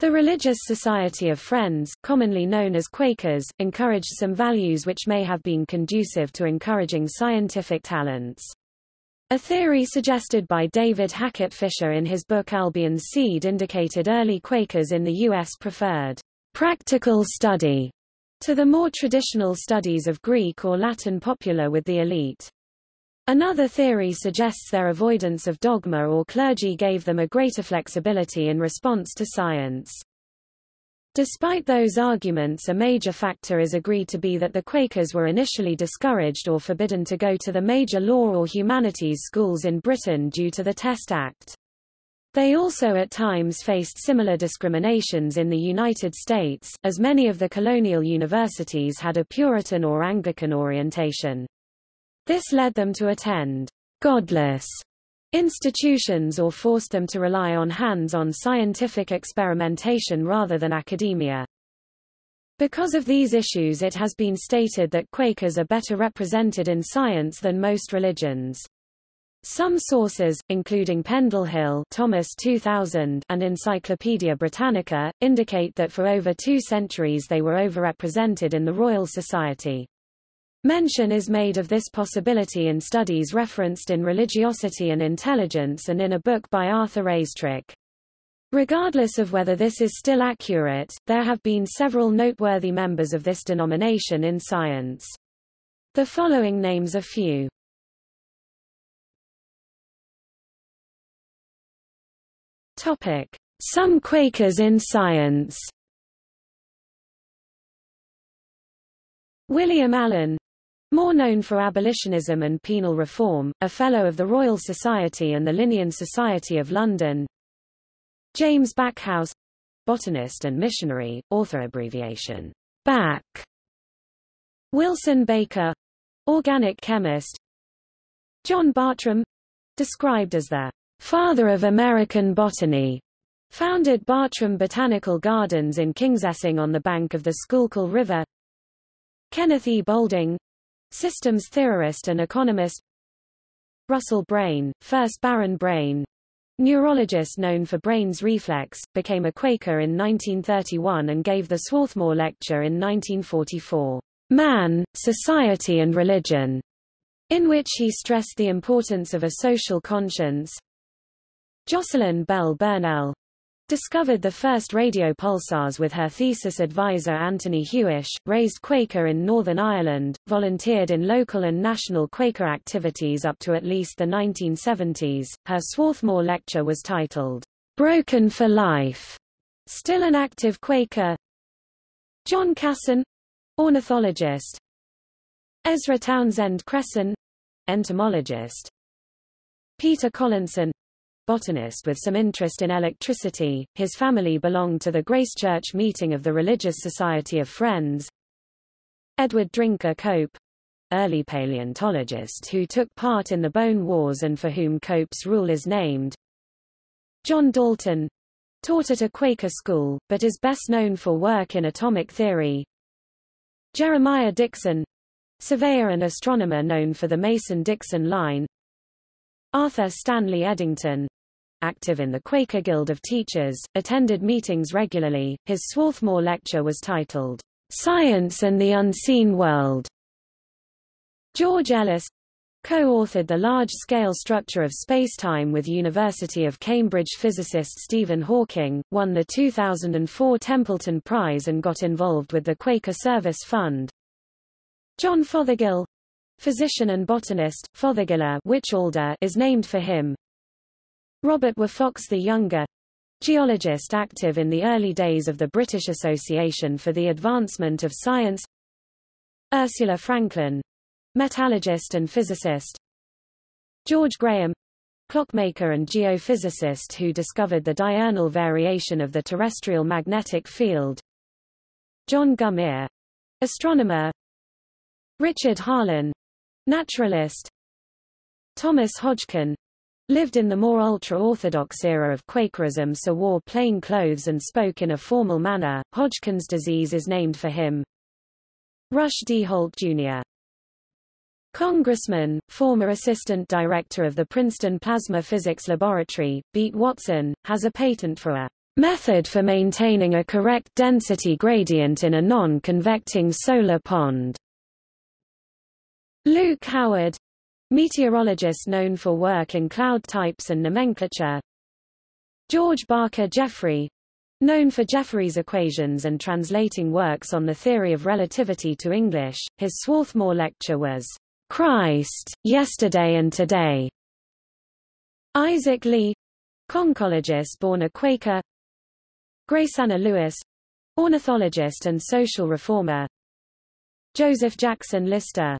The Religious Society of Friends, commonly known as Quakers, encouraged some values which may have been conducive to encouraging scientific talents. A theory suggested by David Hackett Fisher in his book Albion's Seed indicated early Quakers in the U.S. preferred practical study to the more traditional studies of Greek or Latin popular with the elite. Another theory suggests their avoidance of dogma or clergy gave them a greater flexibility in response to science. Despite those arguments, a major factor is agreed to be that the Quakers were initially discouraged or forbidden to go to the major law or humanities schools in Britain due to the Test Act. They also at times faced similar discriminations in the United States, as many of the colonial universities had a Puritan or Anglican orientation. This led them to attend godless institutions or forced them to rely on hands-on scientific experimentation rather than academia. Because of these issues, it has been stated that Quakers are better represented in science than most religions. Some sources, including Pendle Hill, Thomas 2000, and Encyclopaedia Britannica, indicate that for over 2 centuries they were overrepresented in the Royal Society. Mention is made of this possibility in studies referenced in Religiosity and Intelligence and in a book by Arthur Raistrick. Regardless of whether this is still accurate, there have been several noteworthy members of this denomination in science. The following names a few. Topic: Some Quakers in science. William Allen, more known for abolitionism and penal reform, a Fellow of the Royal Society and the Linnean Society of London. James Backhouse, botanist and missionary, author abbreviation, Back. Wilson Baker, organic chemist. John Bartram, described as the father of American botany, founded Bartram Botanical Gardens in Kingsessing on the bank of the Schuylkill River. Kenneth E. Boulding, systems theorist and economist. Russell Brain, 1st Baron Brain, neurologist known for Brain's reflex, became a Quaker in 1931 and gave the Swarthmore Lecture in 1944, Man, Society and Religion, in which he stressed the importance of a social conscience. Jocelyn Bell Burnell discovered the first radio pulsars with her thesis advisor Anthony Hewish, raised Quaker in Northern Ireland, volunteered in local and national Quaker activities up to at least the 1970s. Her Swarthmore lecture was titled, Broken for Life. Still an active Quaker. John Cassin, ornithologist. Ezra Townsend Cresson, entomologist. Peter Collinson, botanist with some interest in electricity. His family belonged to the Grace Church meeting of the Religious Society of Friends. Edward Drinker Cope, early paleontologist who took part in the Bone Wars and for whom Cope's rule is named. John Dalton, taught at a Quaker school, but is best known for work in atomic theory. Jeremiah Dixon, surveyor and astronomer known for the Mason-Dixon line. Arthur Stanley Eddington, active in the Quaker Guild of Teachers, attended meetings regularly. His Swarthmore lecture was titled, Science and the Unseen World. George Ellis, co-authored The Large-Scale Structure of Spacetime with University of Cambridge physicist Stephen Hawking, won the 2004 Templeton Prize and got involved with the Quaker Service Fund. John Fothergill, physician and botanist, Fothergilla Witch Alder is named for him. Robert Were Fox the Younger, geologist active in the early days of the British Association for the Advancement of Science. Ursula Franklin, metallurgist and physicist. George Graham, clockmaker and geophysicist who discovered the diurnal variation of the terrestrial magnetic field. John Gummere, astronomer. Richard Harlan, naturalist. Thomas Hodgkin, lived in the more ultra-orthodox era of Quakerism so wore plain clothes and spoke in a formal manner. Hodgkin's disease is named for him. Rush D. Holt, Jr., congressman, former assistant director of the Princeton Plasma Physics Laboratory, Beat Watson, has a patent for a Method for maintaining a correct density gradient in a non-convecting solar pond. Luke Howard, meteorologist known for work in cloud types and nomenclature. George Barker Jeffrey, known for Jeffrey's equations and translating works on the theory of relativity to English. His Swarthmore lecture was Christ, Yesterday and Today. Isaac Lee, conchologist born a Quaker. Grace Anna Lewis, ornithologist and social reformer. Joseph Jackson Lister,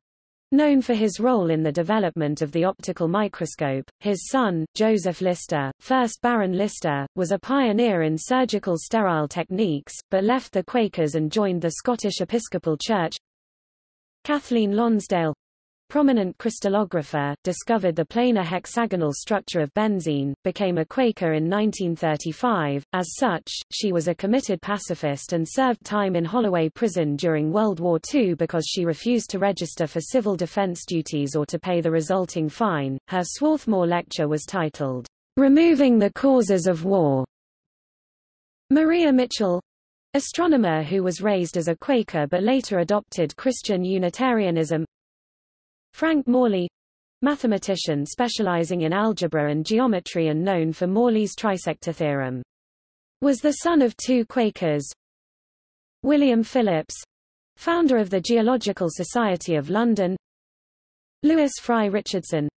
known for his role in the development of the optical microscope. His son, Joseph Lister, 1st Baron Lister, was a pioneer in surgical sterile techniques, but left the Quakers and joined the Scottish Episcopal Church. Kathleen Lonsdale, prominent crystallographer, discovered the planar hexagonal structure of benzene, became a Quaker in 1935. As such, she was a committed pacifist and served time in Holloway prison during World War II because she refused to register for civil defense duties or to pay the resulting fine. Her Swarthmore lecture was titled, Removing the Causes of War. Maria Mitchell, astronomer who was raised as a Quaker but later adopted Christian Unitarianism. Frank Morley, mathematician specializing in algebra and geometry and known for Morley's trisector theorem, was the son of two Quakers. William Phillips, founder of the Geological Society of London. Lewis Fry Richardson,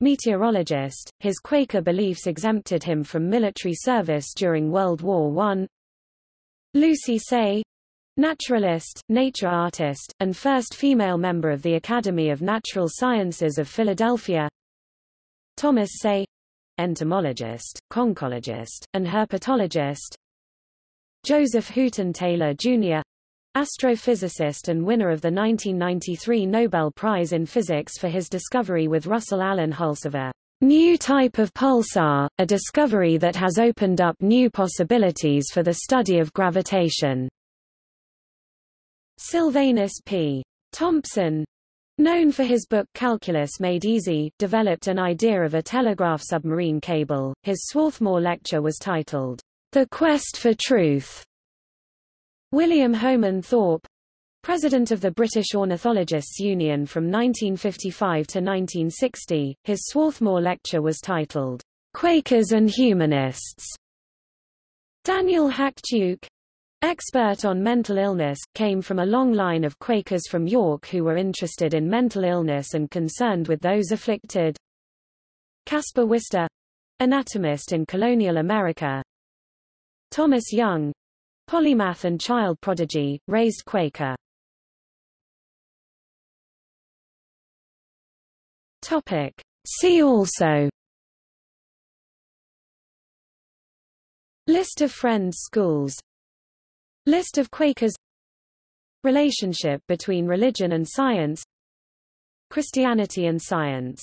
meteorologist, his Quaker beliefs exempted him from military service during World War I. Lucy Say, naturalist, nature artist, and first female member of the Academy of Natural Sciences of Philadelphia. Thomas Say, entomologist, conchologist, and herpetologist. Joseph Houghton Taylor, Jr., astrophysicist and winner of the 1993 Nobel Prize in Physics for his discovery with Russell Allen Hulse of a new type of pulsar, a discovery that has opened up new possibilities for the study of gravitation. Sylvanus P. Thompson, known for his book Calculus Made Easy, developed an idea of a telegraph submarine cable. His Swarthmore lecture was titled, The Quest for Truth. William Homan Thorpe, president of the British Ornithologists' Union from 1955 to 1960, his Swarthmore lecture was titled, Quakers and Humanists. Daniel Hackduke, expert on mental illness, came from a long line of Quakers from York who were interested in mental illness and concerned with those afflicted. Caspar Wister, anatomist in colonial America. Thomas Young, polymath and child prodigy, raised Quaker. Topic. See also List of Friends' schools. List of Quakers. Relationship between religion and science. Christianity and science.